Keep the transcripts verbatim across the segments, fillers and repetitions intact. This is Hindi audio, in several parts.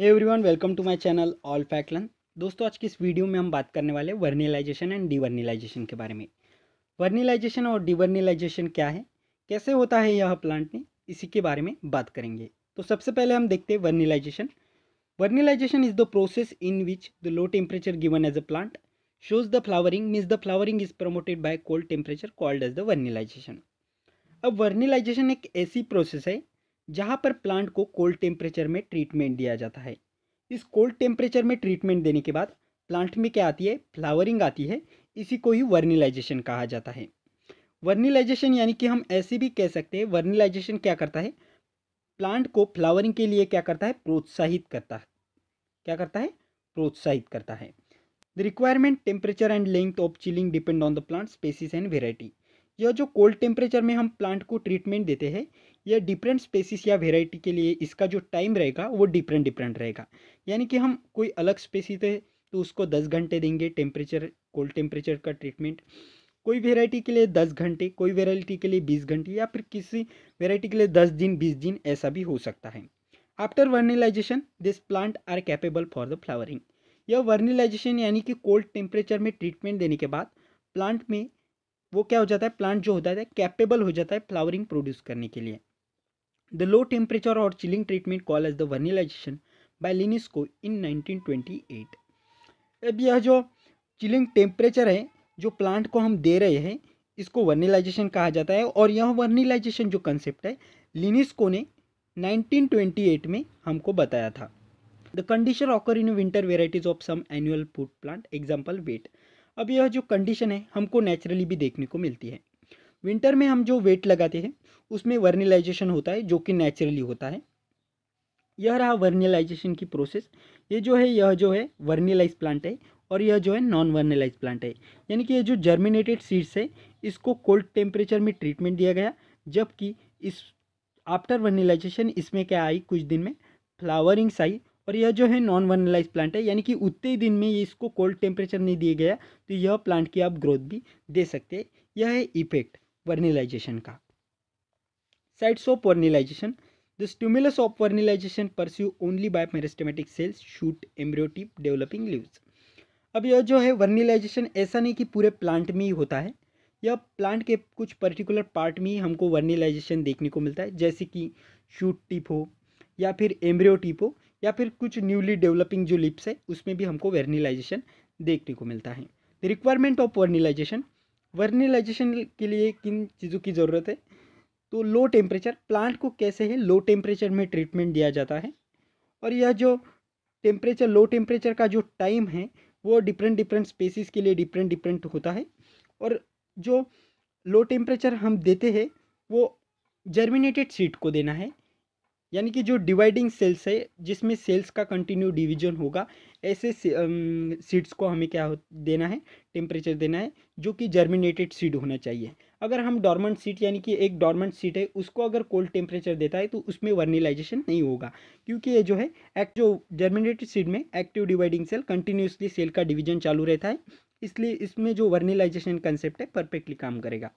Hey everyone, welcome to my channel all fact learn. दोस्तों, आज की इस वीडियो में हम बात करने वाले वर्नलाइजेशन एंड डिवर्नलाइजेशन के बारे में। वर्नलाइजेशन और डिवर्नलाइजेशन क्या है, कैसे होता है यह प्लांट में, इसी के बारे में बात करेंगे। तो सबसे पहले हम देखते हैं vernalization. Vernalization is the process in which the low temperature given as a plant shows the flowering, means the flowering is promoted by cold temperature called as the vernalization. अब वर्नलाइजेशन एक ऐसी प्रोसेस है जहाँ पर प्लांट को कोल्ड टेम्परेचर में ट्रीटमेंट दिया जाता है। इस कोल्ड टेम्परेचर में ट्रीटमेंट देने के बाद प्लांट में क्या आती है, फ्लावरिंग आती है, इसी को ही वर्नलाइजेशन कहा जाता है। वर्नलाइजेशन यानी कि हम ऐसे भी कह सकते हैं, वर्नलाइजेशन क्या करता है, प्लांट को फ्लावरिंग के लिए क्या करता है, प्रोत्साहित करता है। क्या करता है, प्रोत्साहित करता है। The requirement temperature and length of chilling depend on the plant species and variety. यह जो कोल्ड टेम्परेचर में हम प्लांट को ट्रीटमेंट देते हैं, यह डिफरेंट स्पेसीज या वेराइटी के लिए इसका जो टाइम रहेगा वो डिफरेंट डिफरेंट रहेगा। यानी कि हम कोई अलग स्पेसीज है तो उसको दस घंटे देंगे टेम्परेचर, कोल्ड टेम्परेचर का ट्रीटमेंट, कोई वेराइटी के लिए दस घंटे, कोई वेराइटी के लिए बीस घंटे, या फिर किसी वेराइटी के लिए दस दिन बीस दिन, ऐसा भी हो सकता है। After vernalization this plant are capable for the flowering. यह वर्नलाइजेशन यानी कि कोल्ड टेम्परेचर में ट्रीटमेंट देने के बाद प्लांट में वो क्या हो जाता है, प्लांट जो होता है कैपेबल हो जाता है फ्लावरिंग प्रोड्यूस करने के लिए। द लो टेम्परेचर और chilling treatment call as the vernalization by Lysenko in nineteen twenty eight. अब यह जो चिलिंग टेम्परेचर है जो प्लांट को हम दे रहे हैं, इसको वर्नलाइजेशन कहा जाता है। और यह वर्नलाइजेशन जो कंसेप्ट है लिनिस्को ने नाइनटीन ट्वेंटी एट में हमको बताया था। The condition occur in winter varieties of some annual food plant, example wheat. अब यह जो कंडीशन है हमको नेचुरली भी देखने को मिलती है। विंटर में हम जो वेट लगाते हैं उसमें वर्नलाइजेशन होता है जो कि नेचुरली होता है। यह रहा वर्नलाइजेशन की प्रोसेस। ये जो है यह जो है वर्नलाइज प्लांट है और यह जो है नॉन वर्नलाइज प्लांट है। यानी कि ये जो जर्मिनेटेड सीड्स है इसको कोल्ड टेम्परेचर में ट्रीटमेंट दिया गया, जबकि इस आफ्टर वर्नलाइजेशन इसमें क्या आई, कुछ दिन में फ्लावरिंग्स आई। और यह जो है नॉन वर्नलाइज प्लांट है, यानी कि उतने ही दिन में ये इसको कोल्ड टेम्परेचर नहीं दिया गया तो यह प्लांट की आप ग्रोथ भी दे सकते हैं। यह है इफेक्ट वर्नलाइजेशन का। Sites of vernalization. The stimulus of vernalization pursue only by meristematic cells shoot embryo tip developing leaves. अब यह जो है वर्नलाइजेशन ऐसा नहीं कि पूरे प्लांट में ही होता है, यह प्लांट के कुछ पर्टिकुलर पार्ट में ही हमको वर्नलाइजेशन देखने को मिलता है, जैसे कि शूट टिप हो या फिर एम्ब्रियो टिप हो या फिर कुछ न्यूली डेवलपिंग जो लिप्स है उसमें भी हमको वर्नलाइजेशन देखने को मिलता है। The requirement of vernalization. Vernalization के लिए किन चीज़ों की ज़रूरत है, तो लो टेम्परेचर, प्लांट को कैसे है लो टेम्परेचर में ट्रीटमेंट दिया जाता है। और यह जो टेम्परेचर, लो टेम्परेचर का जो टाइम है वो डिफरेंट डिफरेंट स्पेसीज़ के लिए डिफरेंट डिफरेंट होता है। और जो लो टेम्परेचर हम देते हैं वो जर्मिनेटेड सीड को देना है, यानी कि जो डिवाइडिंग सेल्स है जिसमें सेल्स का कंटिन्यू डिवीजन होगा, ऐसे सीड्स को हमें क्या देना है, टेम्परेचर देना है, जो कि जर्मिनेटेड सीड होना चाहिए। अगर हम डॉर्मेंट सीड, यानी कि एक डॉर्मेंट सीड है उसको अगर कोल्ड टेम्परेचर देता है तो उसमें वर्नलाइजेशन नहीं होगा, क्योंकि ये जो है एक्ट जो जर्मिनेटेड सीड में active dividing cell continuously cell का डिवीजन चालू रहता है, इसलिए इसमें जो वर्नलाइजेशन कंसेप्ट है परफेक्टली काम करेगा।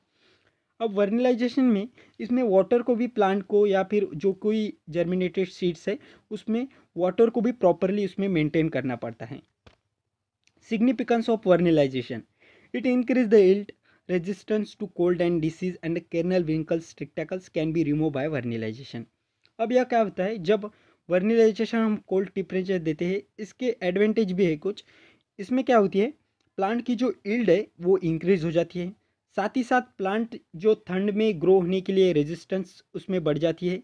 अब वर्नलाइजेशन में इसमें वाटर को भी प्लांट को या फिर जो कोई जर्मिनेटेड सीड्स है उसमें वाटर को भी प्रॉपरली उसमें मेंटेन करना पड़ता है। Significance of vernalization. It increase the yield, resistance to cold and disease and kernel wrinkles triticales can be remove by vernalization. अब यह क्या होता है, जब वर्नलाइजेशन हम कोल्ड टेम्परेचर देते हैं इसके एडवांटेज भी है कुछ। इसमें क्या होती है, प्लांट की जो यील्ड है वो इंक्रीज हो जाती है, साथ ही साथ प्लांट जो ठंड में ग्रो होने के लिए रेजिस्टेंस उसमें बढ़ जाती है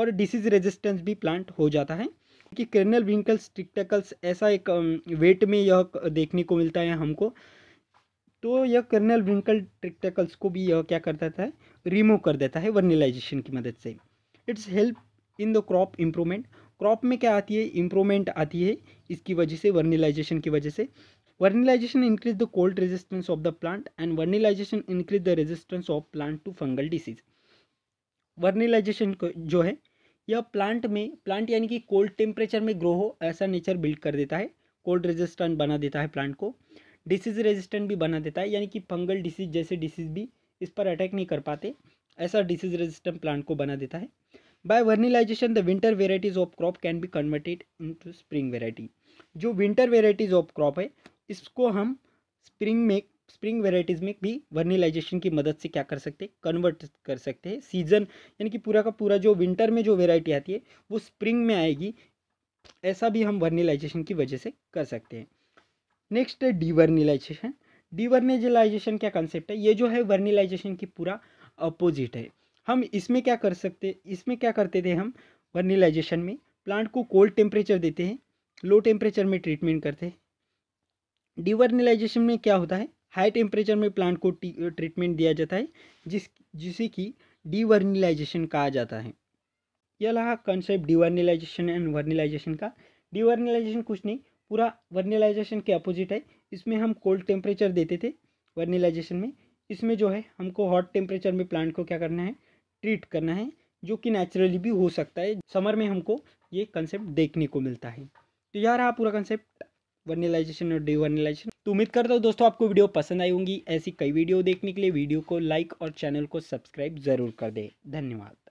और डिसीज रेजिस्टेंस भी प्लांट हो जाता है। कि कर्नल विंकल्स ट्रिक्टाकल्स ऐसा एक वेट में यह देखने को मिलता है हमको, तो यह कर्नल विंकल ट्रिक्टाकल्स को भी यह क्या कर देता है, रिमूव कर देता है वर्नलाइजेशन की मदद से। It's help in the crop improvement. Crop में क्या आती है, इम्प्रूवमेंट आती है इसकी वजह से, वर्नलाइजेशन की वजह से। Vernalization increase the cold resistance of the plant and vernalization increase the resistance of plant to fungal disease. Vernalization जो है यह प्लांट में, प्लांट यानी कि कोल्ड टेम्परेचर में ग्रो हो ऐसा नेचर बिल्ड कर देता है, कोल्ड रेजिस्टेंट बना देता है प्लांट को, डिसीज रेजिस्टेंट भी बना देता है, यानी कि फंगल डिसीज जैसे डिसीज भी इस पर अटैक नहीं कर पाते, ऐसा डिसीज रेजिस्टेंट प्लांट को बना देता है। By vernalization, the winter varieties of crop can be converted into spring variety. जो winter varieties of crop है इसको हम spring में spring varieties में भी vernalization की मदद से क्या कर सकते हैं, कन्वर्ट कर सकते हैं. सीजन यानी कि पूरा का पूरा जो winter में जो variety आती है वो spring में आएगी, ऐसा भी हम vernalization की वजह से कर सकते हैं. नेक्स्ट है डिवर्निलाइजेशन. डिवर्निलाइजेशन क्या कंसेप्ट है, ये जो है वर्निलाइजेशन की पूरा अपोजिट है. हम इसमें क्या कर सकते इसमें क्या करते थे हम वर्निलाइजेशन में प्लांट को कोल्ड टेम्परेचर देते हैं, लो टेम्परेचर में ट्रीटमेंट करते हैं. डिवर्निलाइजेशन में क्या होता है, हाई टेम्परेचर में प्लांट को ट्रीटमेंट दिया जाता है जिस जिसे कि डिवर्निलाइजेशन कहा जाता है. यह रहा कंसेप्ट डिवर्निलाइजेशन एंड वर्निलाइजेशन का. डिवर्निलाइजेशन कुछ नहीं पूरा वर्निलाइजेशन के अपोजिट है. इसमें हम कोल्ड टेम्परेचर देते थे वर्निलाइजेशन में, इसमें जो है हमको हॉट टेम्परेचर में प्लांट को क्या करना है, ट्रीट करना है, जो कि नेचुरली भी हो सकता है. समर में हमको ये कंसेप्ट देखने को मिलता है. तो यार रहा पूरा कंसेप्ट वर्निलाइजेशन और डिवर्निलाइजेशन. तो उम्मीद करता हूँ दोस्तों आपको वीडियो पसंद आई होंगी. ऐसी कई वीडियो देखने के लिए वीडियो को लाइक और चैनल को सब्सक्राइब जरूर कर दें. धन्यवाद.